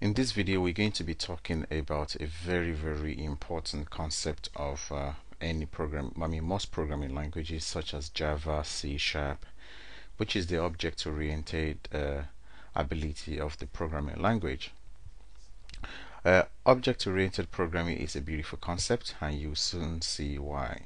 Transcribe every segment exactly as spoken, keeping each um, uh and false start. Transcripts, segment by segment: In this video we're going to be talking about a very very important concept of uh, any program, I mean most programming languages such as Java, C Sharp, which is the object-oriented uh, ability of the programming language. Uh, object-oriented programming is a beautiful concept and you'll soon see why.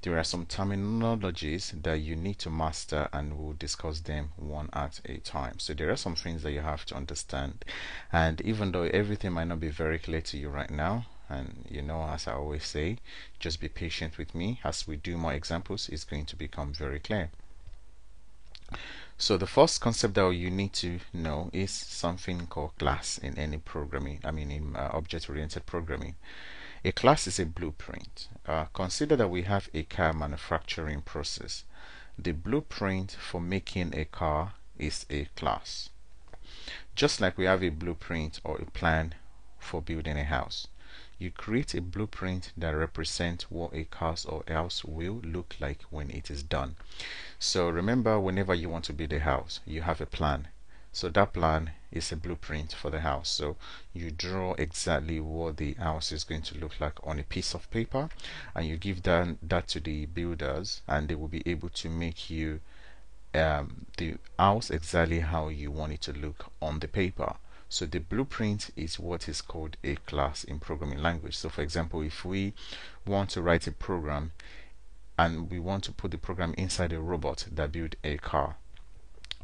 There are some terminologies that you need to master and we'll discuss them one at a time. So there are some things that you have to understand, and even though everything might not be very clear to you right now, and you know, as I always say, just be patient with me. As we do more examples, it's going to become very clear. So the first concept that you need to know is something called class in any programming, I mean in uh, object-oriented programming. A class is a blueprint. Uh, consider that we have a car manufacturing process. The blueprint for making a car is a class. Just like we have a blueprint or a plan for building a house, you create a blueprint that represents what a house or house will look like when it is done. So remember, whenever you want to build a house, you have a plan. So that plan is a blueprint for the house. So you draw exactly what the house is going to look like on a piece of paper, and you give that, that to the builders, and they will be able to make you um, the house exactly how you want it to look on the paper. So the blueprint is what is called a class in programming language. So for example, if we want to write a program and we want to put the program inside a robot that builds a car,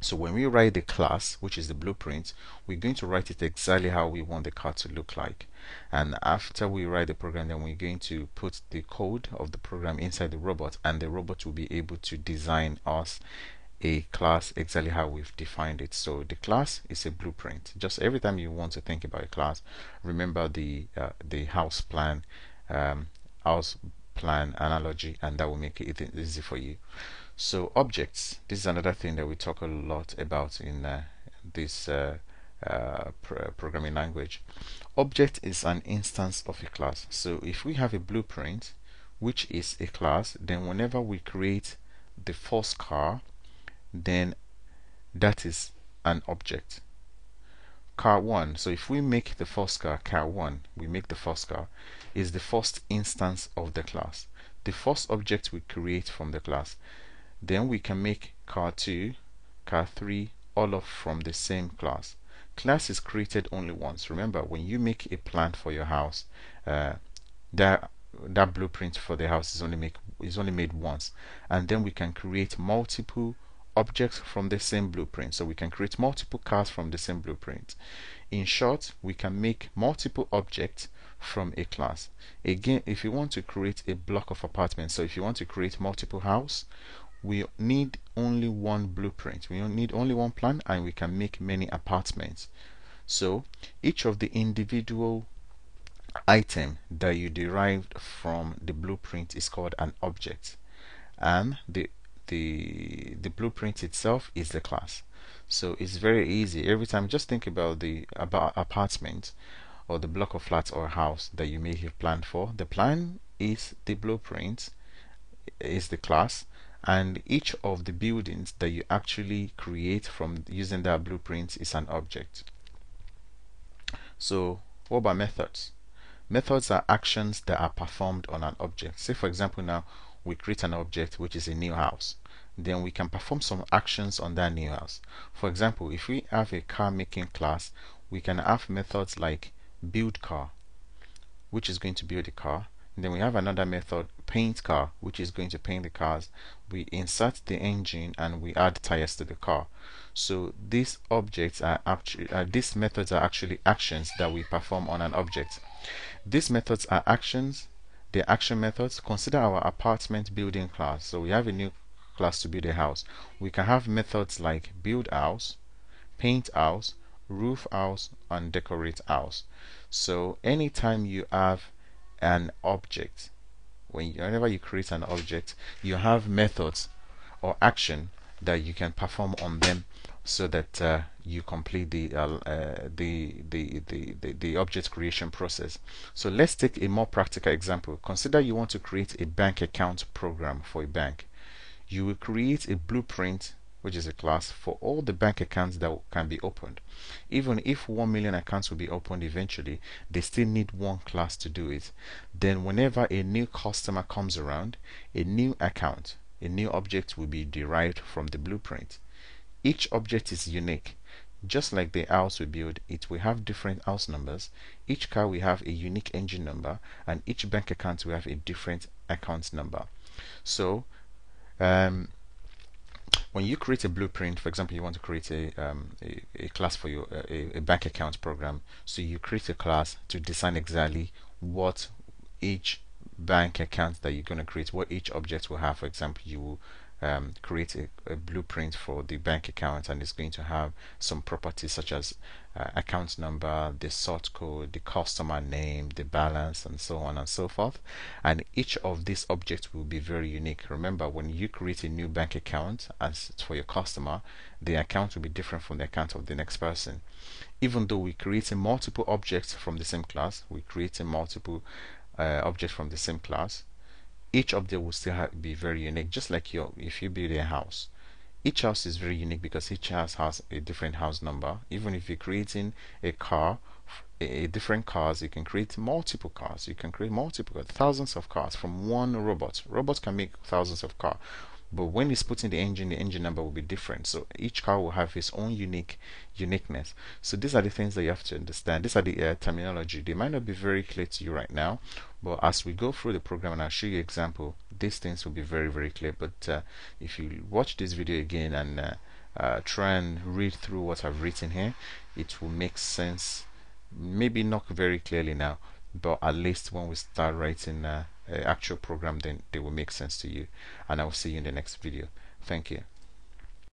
so when we write the class, which is the blueprint, we're going to write it exactly how we want the car to look like. And after we write the program, then we're going to put the code of the program inside the robot, and the robot will be able to design us a class exactly how we've defined it. So the class is a blueprint. Just every time you want to think about a class, remember the uh, the house plan, um, house plan analogy, and that will make it easy for you. So objects, this is another thing that we talk a lot about in uh, this uh, uh, pr programming language. Object is an instance of a class. So if we have a blueprint, which is a class, then whenever we create the first car, then that is an object. Car one, so if we make the first car, car one, we make the first car, is the first instance of the class. The first object we create from the class. Then we can make car two, car three, all of from the same class. Class is created only once. Remember, when you make a plan for your house, uh, that that blueprint for the house is only make is only made once, and then we can create multiple objects from the same blueprint. So we can create multiple cars from the same blueprint. In short, we can make multiple objects from a class. Again, if you want to create a block of apartments, so if you want to create multiple houses, we need only one blueprint, we need only one plan, and we can make many apartments. So each of the individual item that you derived from the blueprint is called an object, and the the the blueprint itself is the class. So it's very easy. Every time, just think about the about apartment or the block of flats or house that you may have planned for. The plan is the blueprint, is the class, and each of the buildings that you actually create from using that blueprint is an object. So what about methods? Methods are actions that are performed on an object. Say for example, now we create an object which is a new house, then we can perform some actions on that new house. For example, if we have a car making class, we can have methods like build car, which is going to build a car. Then we have another method, paint car, which is going to paint the cars. We insert the engine and we add tires to the car. So these objects are actually uh, these methods are actually actions that we perform on an object. These methods are actions, the action methods. Consider our apartment building class. So we have a new class to build a house. We can have methods like build house, paint house, roof house, and decorate house. So anytime you have an object, when you, whenever you create an object, you have methods or action that you can perform on them, so that uh, you complete the, uh, uh, the, the the the the object creation process. So let's take a more practical example. Consider you want to create a bank account program for a bank. You will create a blueprint which is a class for all the bank accounts that can be opened. Even if one million accounts will be opened eventually, they still need one class to do it. Then whenever a new customer comes around, a new account, a new object will be derived from the blueprint. Each object is unique. Just like the house we build, it will have different house numbers, each car will have a unique engine number, and each bank account will have a different account number. So um, when you create a blueprint, for example, you want to create a, um, a, a class for your a, a bank account program, so you create a class to design exactly what each bank account that you're going to create, what each object will have. For example, you will Um, create a, a blueprint for the bank account, and it's going to have some properties such as uh, account number, the sort code, the customer name, the balance, and so on and so forth. And each of these objects will be very unique. Remember, when you create a new bank account as for your customer, the account will be different from the account of the next person. Even though we create multiple objects from the same class, we create multiple uh, objects from the same class, each object will still have, be very unique. Just like your, if you build a house, each house is very unique because each house has a different house number. Even if you're creating a car, a, a different cars, you can create multiple cars. You can create multiple thousands of cars from one robot. Robots can make thousands of cars, but when it's put in the engine, the engine number will be different. So each car will have its own unique uniqueness. So these are the things that you have to understand. These are the uh, terminology. They might not be very clear to you right now, but as we go through the program and I'll show you example, these things will be very, very clear. But uh, if you watch this video again and uh, uh, try and read through what I've written here, it will make sense. Maybe not very clearly now, but at least when we start writing uh, actual program, then they will make sense to you. And I will see you in the next video. Thank you.